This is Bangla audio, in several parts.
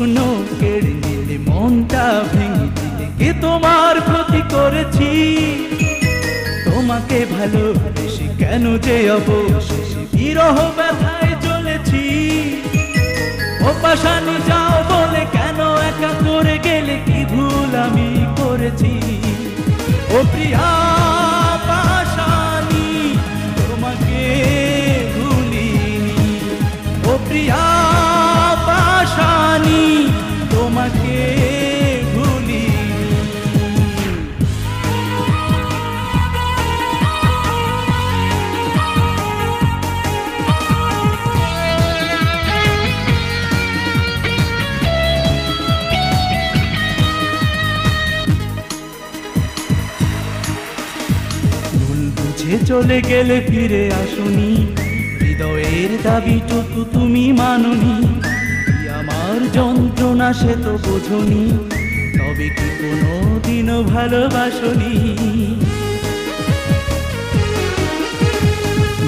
স্বপ্ন কেড়ে নিলে, মনটা ভেঙে দিলে। কে তোমার ক্ষতি করেছি? তোমাকে ভালোবেসে কেন যে অবশেষে বিরহ ব্যথায় চলেছি। ও পাশানি যাও বলে কেন একা করে গেলে, কি ভুল আমি করেছি? ও প্রিয়া পাশানি তোমাকে ভুলিনি, ও প্রিয়া পাশানি তোমাকে চলে গেলে ফিরে আসুনি। হৃদয়ের দাবিটুকু তুমি মাননি, আমার যন্ত্রণা সে তো বোঝনি। তবে কি কোনো দিনও ভালোবাসনি?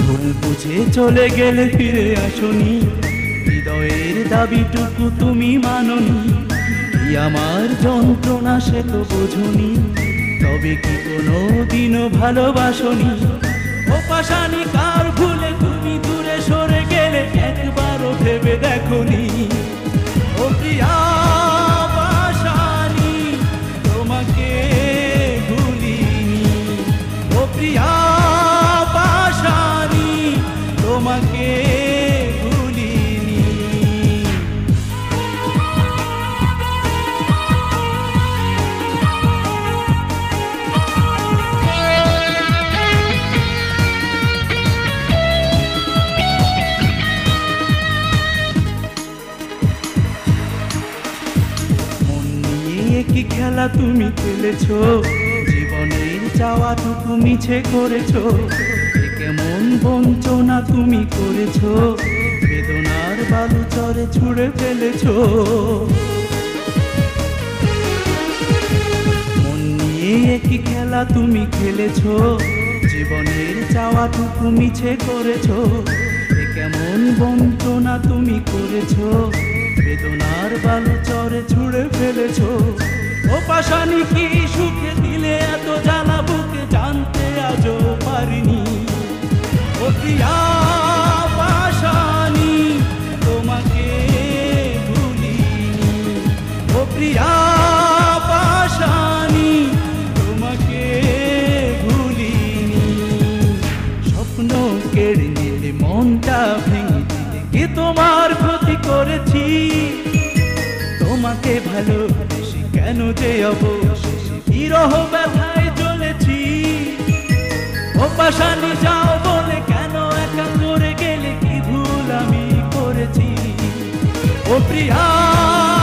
ভুল বুঝে চলে গেলে ফিরে আসুনি। হৃদয়ের দাবিটুকু তুমি মাননি, আমার যন্ত্রণা সে তো বোঝনি। তবে কি কোনো দিনও ভালোবাসনি? ও পাশানি কার ভুলে তুমি দূরে সরে গেলে, একবারও ভেবে দেখনি। ও প্রিয়া পাশানি তোমাকে ভুলিনি, ও প্রিয়া পাশানি তোমাকে খেলা তুমি খেলেছো, জীবনের চাওয়াটুকু মিছে করেছো। কেমন বঞ্চনা তুমি করেছো, বেদনার বালুচরে ছুঁড়ে ফেলেছো। মন নিয়ে একই খেলা তুমি খেলেছো, জীবনের চাওয়াটুকু মিছে করেছো। কেমন বঞ্চনা তুমি করেছো, বেদনার বালুচরে ছুঁড়ে ফেলেছো। ও পাশানি কি সুখে দিলে এত জ্বালা বুকে, জানতে আজও পারিনি। ও প্রিয়া পাশানি তোমাকে ভুলিনি, ও প্রিয়া পাশানি তোমাকে ভুলিনি। স্বপ্ন কেড়ে নিলে, মনটা ভেঙে দিলে, কে তোমার ক্ষতি করেছি? তোমাকে ভালোবেসে কেন যে অবশেষে বিরহ ব্যথায় চলেছি। ও পাশানি যাও বলে কেন একা করে গেলে, কি ভুল আমি করেছি? ও প্রিয়া